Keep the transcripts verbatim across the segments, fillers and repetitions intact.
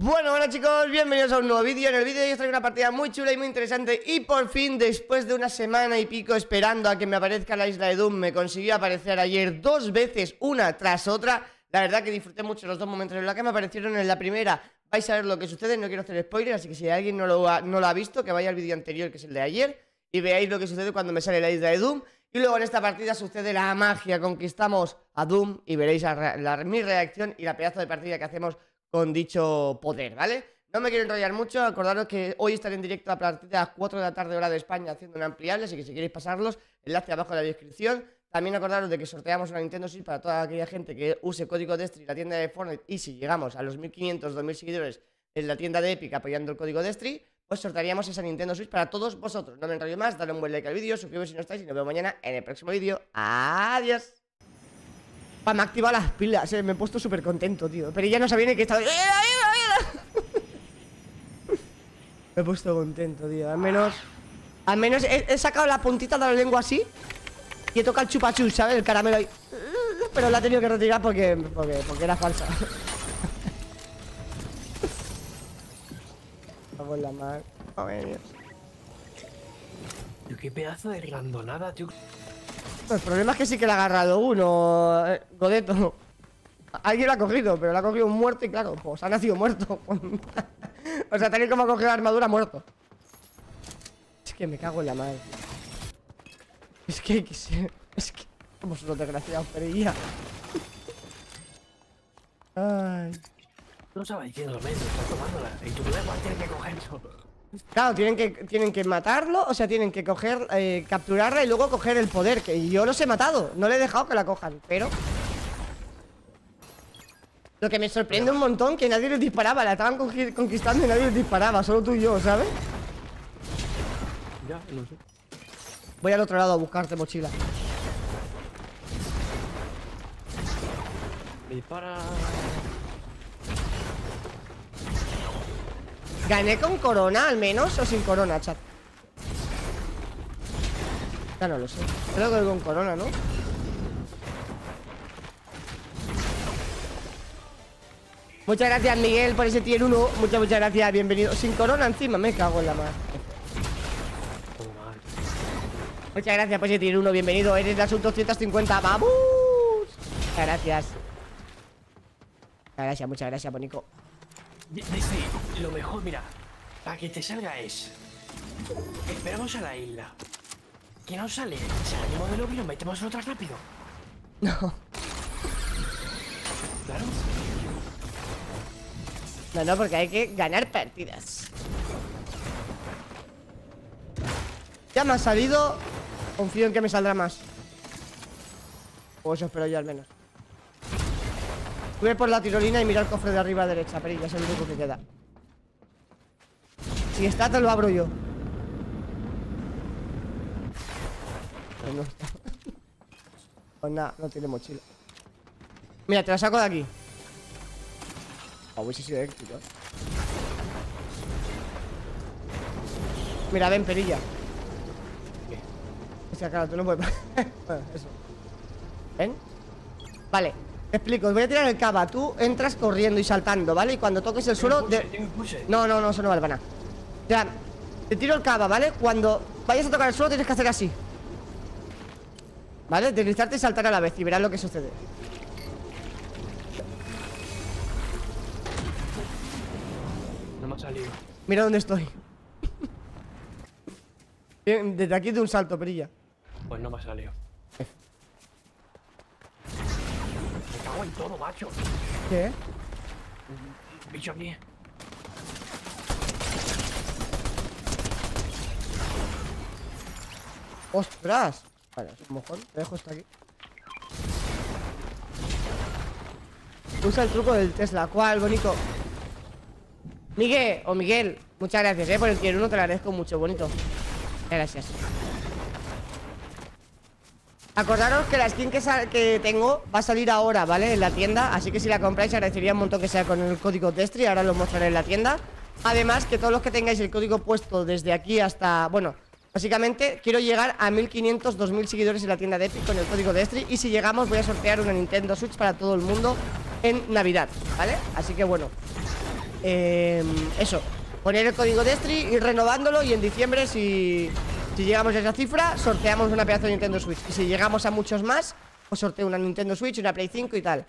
Bueno, hola chicos, bienvenidos a un nuevo vídeo. En el vídeo de hoy os traigo una partida muy chula y muy interesante. Y por fin, después de una semana y pico esperando a que me aparezca la isla de Doom, me consiguió aparecer ayer dos veces, una tras otra. La verdad que disfruté mucho los dos momentos en los que me aparecieron. En la primera vais a ver lo que sucede, no quiero hacer spoilers, así que si alguien no lo ha, no lo ha visto, que vaya al vídeo anterior, que es el de ayer, y veáis lo que sucede cuando me sale la isla de Doom. Y luego en esta partida sucede la magia, conquistamos a Doom y veréis la, la, mi reacción y la pedazo de partida que hacemos con dicho poder, ¿vale? No me quiero enrollar mucho, acordaros que hoy estaré en directo a partir de las cuatro de la tarde hora de España haciendo un ampliable, así que si queréis pasarlos, enlace abajo en la descripción. También acordaros de que sorteamos una Nintendo Switch para toda aquella gente que use código D tres stri en la tienda de Fortnite, y si llegamos a los mil quinientos, dos mil seguidores en la tienda de Epic apoyando el código D tres stri, pues sortearíamos esa Nintendo Switch para todos vosotros. No me enrollo más, dale un buen like al vídeo, suscribiros si no estáis y nos vemos mañana en el próximo vídeo. ¡Adiós! Me ha activado las pilas, eh. Me he puesto súper contento, tío. Pero ya no sabía ni que estaba... ¡Mira, mira, mira! Me he puesto contento, tío. Al menos... Al menos he, he sacado la puntita de la lengua así y he tocado el chupachú, ¿sabes? El caramelo ahí. Pero la he tenido que retirar porque... Porque, porque era falsa. Vamos la mar. A ver, Dios. Tío, qué pedazo de randonada, tío. El problema es que sí que le ha agarrado uno, eh, Godeto. Alguien lo ha cogido, pero lo ha cogido un muerto y claro, pues ha nacido muerto. O sea, tal y como ha cogido la armadura, muerto. Es que me cago en la madre. Es que, es que... Es que... Somos unos desgraciados, perilla. Ay... No sabéis quién lo mete, está tomándola. Y tu problema tiene que cogerlo. Claro, tienen que, tienen que matarlo, o sea, tienen que coger, eh, capturarla y luego coger el poder, que yo los he matado, no le he dejado que la cojan, pero... Lo que me sorprende un montón, que nadie les disparaba, la estaban conquistando y nadie les disparaba, solo tú y yo, ¿sabes? Ya, no sé. Voy al otro lado a buscarte, mochila. Me dispara... ¿Gané con corona al menos o sin corona, chat? Ya no lo sé. Creo que con corona, ¿no? Muchas gracias, Miguel, por ese tier uno. Muchas, muchas gracias. Bienvenido. Sin corona encima, me cago en la mar. Muchas gracias por ese tier uno. Bienvenido. Eres de Asuntos doscientos cincuenta. ¡Vamos! Muchas gracias. Muchas gracias, muchas gracias, Bonico. D tres, lo mejor, mira, para que te salga es... Esperamos a la isla. Que no sale, salimos del lobby y nos metemos en otras rápido. No. Claro. No, no, porque hay que ganar partidas. Ya me ha salido. Confío en que me saldrá más. O eso espero yo al menos. Sube por la tirolina y mira el cofre de arriba a la derecha, pero ya es el único que queda. Si está, te lo abro yo. Pues no está. Pues nada, no tiene mochila. Mira, te la saco de aquí. Ah, hubiese sido éxito. Mira, ven, perilla. O sea, claro, tú no puedes... Bueno, eso. ¿Ven? Vale. Te explico, os voy a tirar el cava. Tú entras corriendo y saltando, ¿vale? Y cuando toques el suelo... Puse, de... No, no, no, eso no vale para nada. O sea, te tiro el cava, ¿vale? Cuando vayas a tocar el suelo tienes que hacer así, ¿vale? Deslizarte y saltar a la vez y verás lo que sucede. No me ha salido. Mira dónde estoy. Desde aquí de un salto, perilla. Pues no me ha salido. En todo, macho. ¿Qué? Bicho aquí. ¡Ostras! Vale, es un mojón. Te dejo hasta aquí. Usa el truco del Tesla. ¿Cuál, bonito? Miguel o Miguel. Muchas gracias, eh, por el tier uno. Te lo agradezco mucho, bonito. Gracias. Acordaros que la skin que, que tengo va a salir ahora, ¿vale? En la tienda, así que si la compráis agradecería un montón que sea con el código D tres stri. Ahora lo mostraré en la tienda. Además, que todos los que tengáis el código puesto desde aquí hasta... Bueno, básicamente quiero llegar a mil quinientos, dos mil seguidores en la tienda de Epic con el código D tres stri. Y si llegamos voy a sortear una Nintendo Switch para todo el mundo en Navidad, ¿vale? Así que bueno, eh, eso, poner el código D tres stri, ir renovándolo, y en diciembre, si, si llegamos a esa cifra, sorteamos una pedazo de Nintendo Switch. Y si llegamos a muchos más, os sorteo una Nintendo Switch, una Play cinco y tal.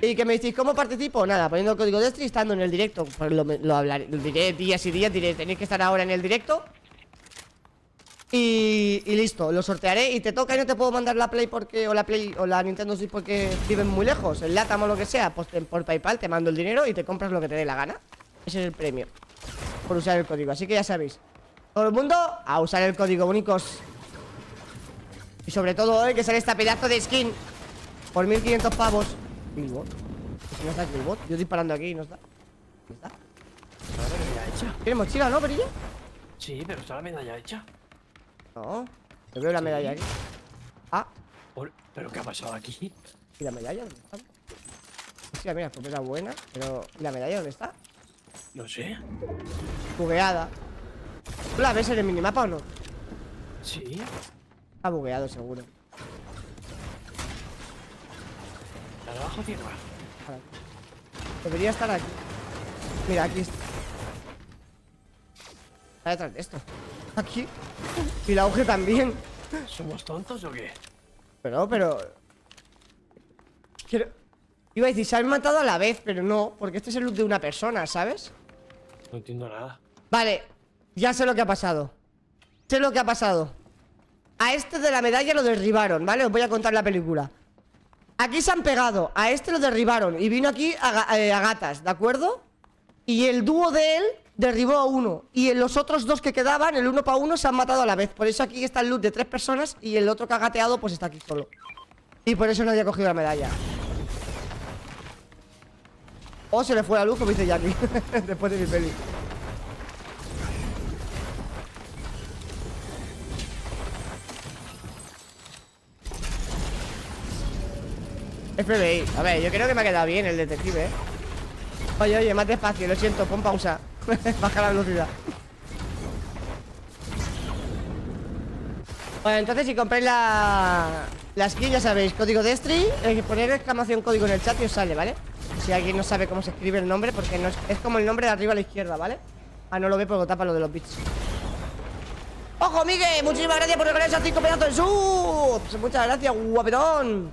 Y que me decís, ¿cómo participo? Nada, poniendo el código D tres stri, estando en el directo. Lo, lo hablaré, lo diré días y días, diré, tenéis que estar ahora en el directo. Y, y listo, lo sortearé y te toca y no te puedo mandar la Play porque o la Play o la Nintendo Switch porque viven muy lejos, el LATAM o lo que sea, pues te, por PayPal te mando el dinero y te compras lo que te dé la gana. Ese es el premio por usar el código, así que ya sabéis. Todo el mundo a usar el código, bonicos. Y sobre todo hoy, ¿eh?, que sale esta pedazo de skin por mil quinientos pavos. Billbot. ¿No está Billbot? Yo disparando aquí y no está. ¿No está? ¿Tiene mochila, no, perilla? Sí, pero está la medalla hecha. No, yo veo la medalla aquí. Ah, pero ¿qué ha pasado aquí? ¿Y la medalla dónde está? Sí, mira, la escopeta buena, pero ¿y la medalla dónde está? No sé. Bugueada. ¿Tú la ves en el minimapa o no? Sí. Está bugueado seguro. La de abajo tiene más. Debería estar aquí. Mira, aquí está. Está detrás de esto. Aquí. Y la auge también. ¿Somos tontos o qué? Pero, pero... Quiero... Iba a decir, se han matado a la vez, pero no, porque este es el loot de una persona, ¿sabes? No entiendo nada. Vale, ya sé lo que ha pasado. Sé lo que ha pasado. A este de la medalla lo derribaron, ¿vale? Os voy a contar la película. Aquí se han pegado, a este lo derribaron y vino aquí a, eh, a gatas, ¿de acuerdo? Y el dúo de él... derribó a uno. Y en los otros dos que quedaban, el uno para uno, se han matado a la vez. Por eso aquí está el loot de tres personas. Y el otro que ha gateado, pues está aquí solo. Y por eso no había cogido la medalla. O se le fue la luz, como dice Jackie. Después de mi peli. F B I. A ver, yo creo que me ha quedado bien el detective, ¿eh? Oye, oye, más despacio, lo siento, pon pausa. Baja la velocidad. Bueno, entonces si compráis la... la skin, ya sabéis, código D tres stri, eh, poner exclamación código en el chat y os sale, ¿vale? Si alguien no sabe cómo se escribe el nombre, porque no es, es como el nombre de arriba a la izquierda, ¿vale? Ah, no lo ve porque tapa lo de los bits. ¡Ojo, Miguel! Muchísimas gracias por regalar esos cinco pedazos de sub. Muchas gracias, guapetón.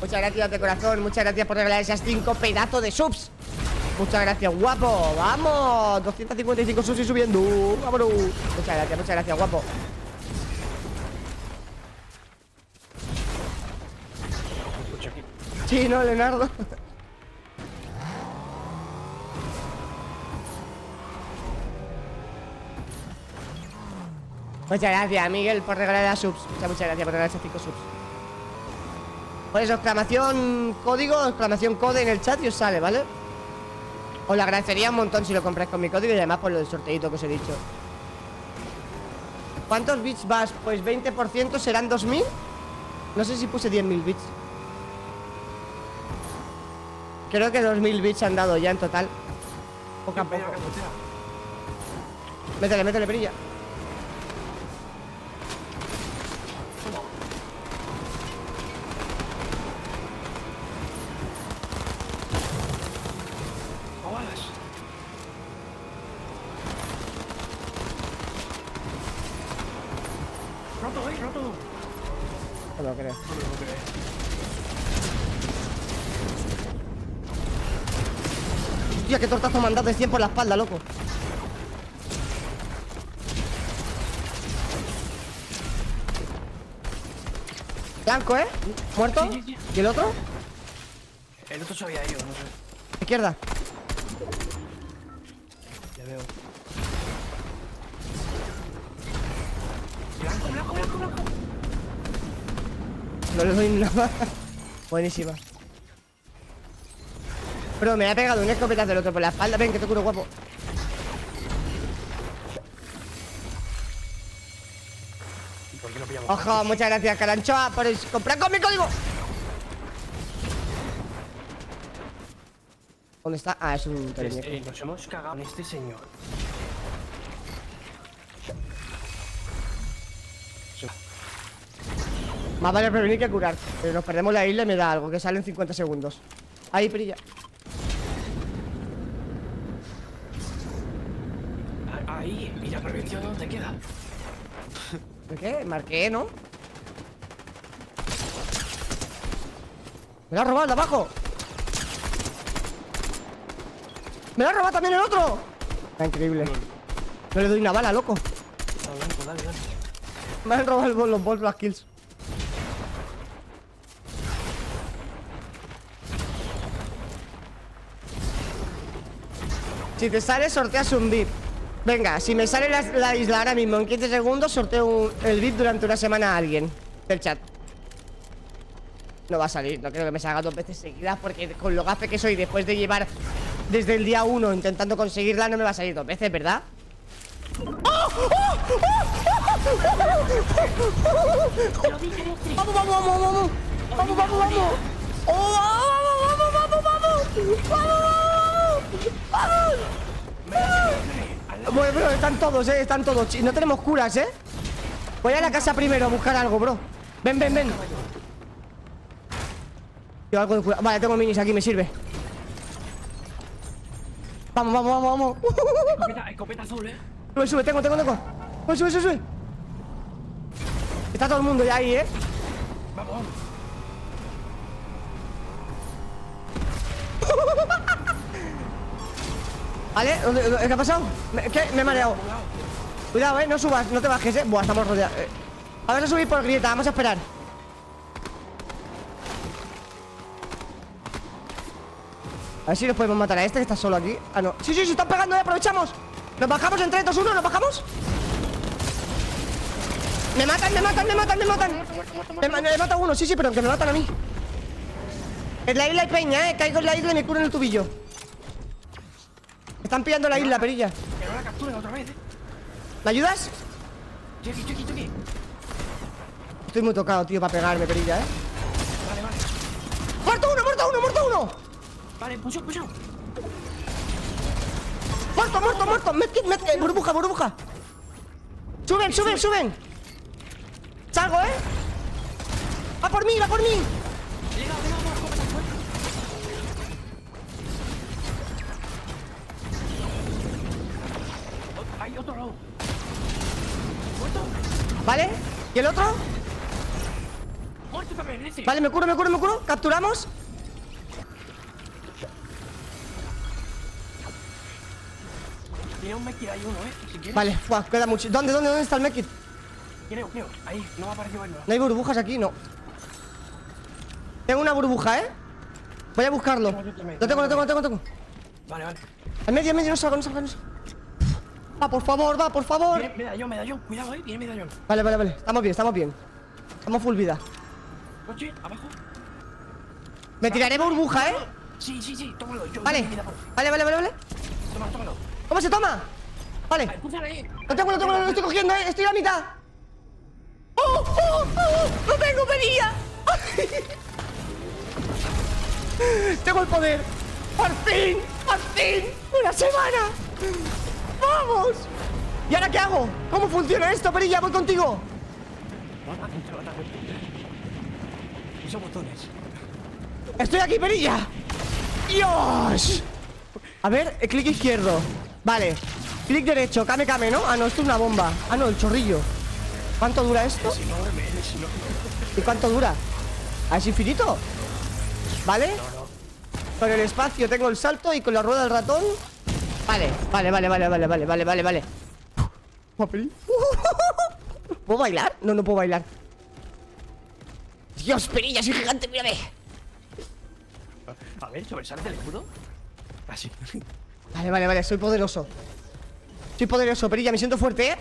Muchas gracias de corazón, muchas gracias por regalar esas cinco pedazos de subs. Muchas gracias, guapo. Vamos, doscientos cincuenta y cinco subs y subiendo. Vámonos. Muchas gracias, muchas gracias, guapo. Sí, no, Leonardo. Muchas gracias, Miguel, por regalar las subs. Muchas, muchas gracias por regalar esas cinco subs. Por eso, exclamación código, exclamación code en el chat y os sale, ¿vale? Os lo agradecería un montón si lo compráis con mi código y además por lo del sorteito que os he dicho. ¿Cuántos bits vas? Pues veinte por ciento serán dos mil. No sé si puse diez mil bits. Creo que dos mil bits han dado ya en total. Poco a poco. Métele, métele, perilla. Que tortazo me han dado de cien por la espalda, loco. Blanco, ¿eh? ¿Muerto? Sí, sí, sí. ¿Y el otro? El otro se había ido, no sé. Izquierda. Ya veo. Blanco, blanco, blanco, blanco. No le doy nada. Buenísima. Bro, me ha pegado un escopetazo del otro por la espalda. Ven, que te curo, guapo. ¿Y por qué lo pillamos? Ojo, muchas gracias, Caranchoa, por el... comprar con mi código. ¿Dónde está? Ah, es un... Este, eh, nos hemos cagado en este señor. Más vale prevenir que curar. Pero nos perdemos la isla y me da algo, que sale en cincuenta segundos. Ahí, perilla. ahí. ¿Y la prevención dónde queda? ¿Por qué? Marqué, ¿no? ¡Me lo ha robado el de abajo! ¡Me lo ha robado también el otro! Está increíble. No le doy una bala, loco. Dale, dale. Me han robado los bols, las kills. Si te sale, sorteas un V I P. Venga, si me sale la, la isla ahora mismo en quince segundos, sorteo un, el V I P durante una semana a alguien del chat. No va a salir, no creo que me salga dos veces seguidas, porque con lo gafe que soy después de llevar desde el día uno intentando conseguirla, no me va a salir dos veces, ¿verdad? ¡Vamos, vamos, vamos, vamos! ¡Vamos, vamos, vamos! ¡Oh, vamos, vamos, vamos, vamos! ¡Vamos! Bueno, bro, están todos, eh, están todos. No tenemos curas, eh. Voy a la casa primero a buscar algo, bro. Ven, ven, ven. Yo algo de cura. Vale, tengo minis aquí, me sirve. Vamos, vamos, vamos, vamos. Escopeta, escopeta azul, eh. Sube, sube, tengo, tengo, tengo. Sube, sube, sube. Está todo el mundo ya ahí, eh. Vamos. ¿Vale? ¿Qué ha pasado? ¿Qué? Me he mareado. Cuidado, eh, no subas, no te bajes, eh. Buah, estamos rodeados. Eh. Vamos a subir por grieta, vamos a esperar. A ver si nos podemos matar a este que está solo aquí. Ah, no. Sí, sí, se están pegando, eh, aprovechamos. Nos bajamos en tres, dos, uno, nos bajamos. Me matan, me matan, me matan, me matan. Me, ma me mata uno, sí, sí, pero que me matan a mí. En la isla hay peña, eh. Caigo en la isla y me curo en el tubillo. Están pillando la isla, perilla. Que no la capturen otra vez, ¿eh? ¿Me ayudas? Estoy aquí, estoy aquí, estoy aquí. Estoy muy tocado, tío, para pegarme, perilla, ¿eh? Vale, vale. ¡Muerto uno, muerto uno, muerto uno! Vale, puso, puso. ¡Muerto, muerto, muerto! ¡Medkit, medkit! ¡Burbuja, burbuja! ¡Suben, suben, suben! ¡Salgo, eh! ¡Va por mí, va por mí! ¿Vale? ¿Y el otro? Vale, me curo, me curo, me curo. Capturamos. Tiene un medkit ahí uno, eh. Si vale, fuá, queda mucho. ¿Dónde, dónde, dónde está el medkit? Creo, creo. Ahí, no va a aparecer nada. ¿No hay burbujas aquí? No. Tengo una burbuja, eh. Voy a buscarlo. No, lo tengo, lo tengo, lo tengo, lo tengo. Vale, vale. Al medio, al medio, no salgo, no salgo, no salgo. Va, por favor, va, por favor. Viene medallón, medallón, cuidado, eh, viene medallón. Vale, vale, vale, estamos bien, estamos bien. Estamos full vida. Coche, abajo. Me tiraré burbuja, eh. Sí, sí, sí, tómalo. Yo, vale. Yo vale, vale, vale, vale. Toma, tómalo. ¿Cómo se toma? Vale. Ay, lo tengo, lo tengo, lo estoy cogiendo, eh. Estoy a la mitad. ¡Oh, oh, oh! ¡No tengo perilla! Tengo el poder. ¡Por fin! ¡Por fin! ¡Una semana! ¡Vamos! ¿Y ahora qué hago? ¿Cómo funciona esto, perilla? Voy contigo. Estoy aquí, perilla. ¡Dios! A ver, clic izquierdo. Vale. Clic derecho, came, came, ¿no? Ah, no, esto es una bomba. Ah, no, el chorrillo. ¿Cuánto dura esto? ¿Y cuánto dura? ¿Ah, es infinito? ¿Vale? Con el espacio tengo el salto y con la rueda del ratón... Vale, vale, vale, vale, vale, vale, vale, vale, vale. ¿Puedo bailar? No, no puedo bailar. Dios, perilla, soy gigante, mírame. A ver, sobresalte el escudo. Así. Vale, vale, vale, soy poderoso. Soy poderoso, perilla, me siento fuerte, ¿eh?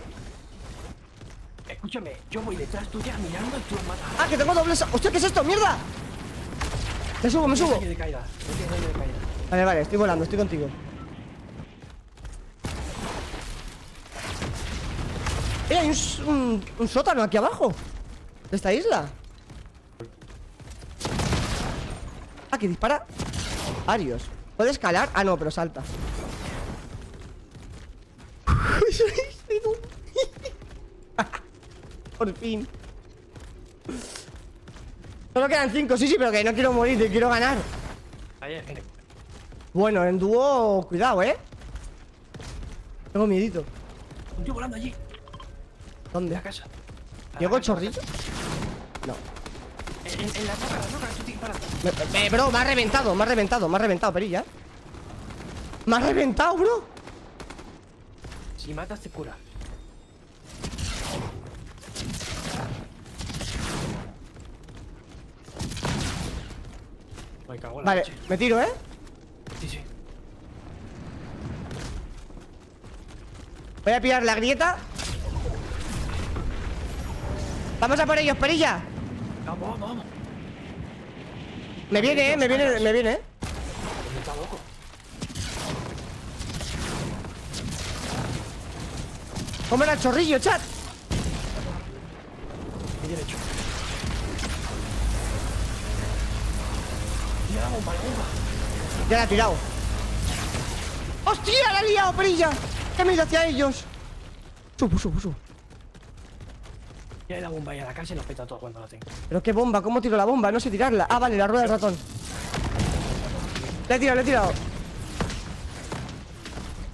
Escúchame, yo voy detrás tuya mirando y tú lo matas. Ah, que tengo doble... ¡Hostia, qué es esto, mierda! Me subo, me subo. Vale, vale, estoy volando, estoy contigo. Eh, hay un, un, un sótano aquí abajo de esta isla. Ah, que dispara varios. ¿Puede escalar? Ah, no, pero salta. Por fin. Solo quedan cinco, sí, sí, pero que no quiero morir, que quiero ganar. Bueno, en dúo, cuidado, eh. Tengo miedito. Un tío volando allí. ¿Dónde? La casa. ¿Llegó el chorrillo? No. En, en, en la roca, la roca, tú te disparas. Me, me, bro, me ha reventado, me ha reventado, me ha reventado, perilla. Me ha reventado, bro. Si matas, te cura. Me cago en la leche. Vale, me tiro, ¿eh? Sí, sí. Voy a pillar la grieta. Vamos a por ellos, perilla. Vamos, vamos, vamos. Me viene, eh, me viene, me viene, eh. Está loco. ¡Come al chorrillo, chat! Me derecho. Tira la bomba, la bomba. Ya la ha tirado. ¡Hostia! La ha liado, perilla. Que me he ido hacia ellos. Subo, subo, subo. La bomba y a la casa y nos peta todo cuando la tengo. Pero qué bomba, ¿cómo tiro la bomba? No sé tirarla. Ah, vale, la rueda del ratón. Le he tirado, le he tirado.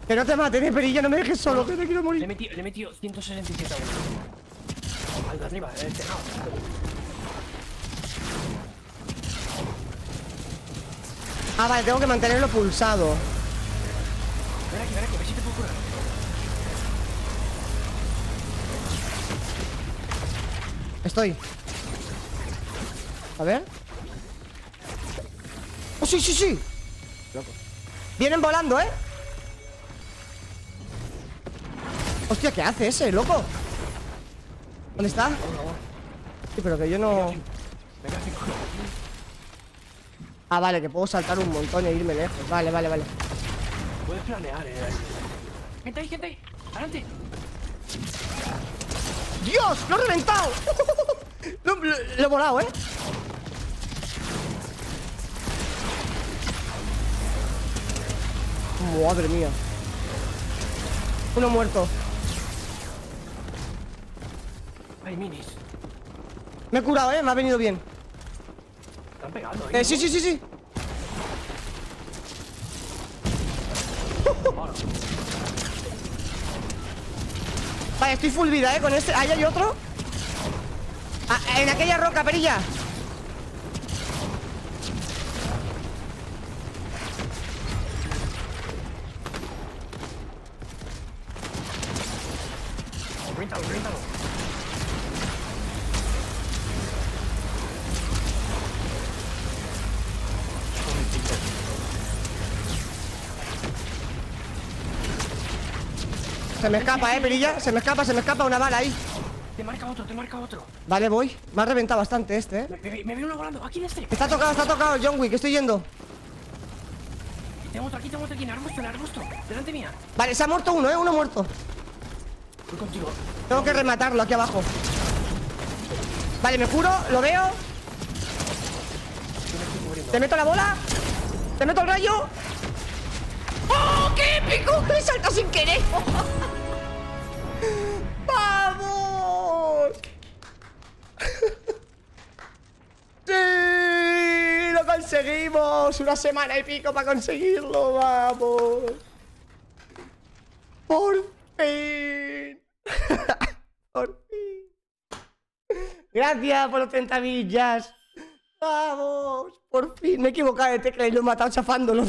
Que no te mates, perilla, no me dejes solo, no, que no quiero morir. Le he metido, le he metido ciento sesenta y siete a uno. Al de arriba, del tejado. Ah, vale, tengo que mantenerlo pulsado. Ven aquí, ven aquí, a ver si te puedo curar. Estoy. A ver. ¡Oh, sí, sí, sí! Loco. Vienen volando, ¿eh? Hostia, ¿qué hace ese, loco? ¿Dónde está? Sí, pero que yo no... Ah, vale, que puedo saltar un montón e irme lejos. Vale, vale, vale. Puedes planear, eh. Gente ahí, gente ahí. Adelante. ¡Dios! ¡Lo he reventado! lo, lo, lo he volado, ¿eh? ¡Madre mía! Uno muerto. Hay minis. Me he curado, ¿eh? Me ha venido bien. Están pegando ahí, ¿no? Eh, sí, sí, sí, sí. Vale, estoy full vida, eh, con este. Ahí hay otro. Ah, en aquella roca, perilla. Rítalo, rítalo. Se me escapa, eh, perilla. Se me escapa, se me escapa una bala ahí. Te marca otro, te marca otro. Vale, voy. Me ha reventado bastante este, eh. Me, me, me viene uno volando. Aquí en este. Está tocado, está tocado, John Wick. Estoy yendo. Tengo otro aquí, tengo otro aquí. En el arbusto, en el arbusto. Delante mía. Vale, se ha muerto uno, eh. Uno muerto. Voy contigo. Tengo que rematarlo aquí abajo. Vale, me curo, lo veo. Te meto la bola. Te meto el rayo. ¡Oh, qué épico! ¡Me salto sin querer! ¡Vamos! ¡Sí! ¡Lo conseguimos! Una semana y pico para conseguirlo. ¡Vamos! ¡Por fin! ¡Por fin! ¡Gracias por los treinta millas! ¡Vamos! ¡Por fin! Me he equivocado de tecla y lo he matado chafándolo.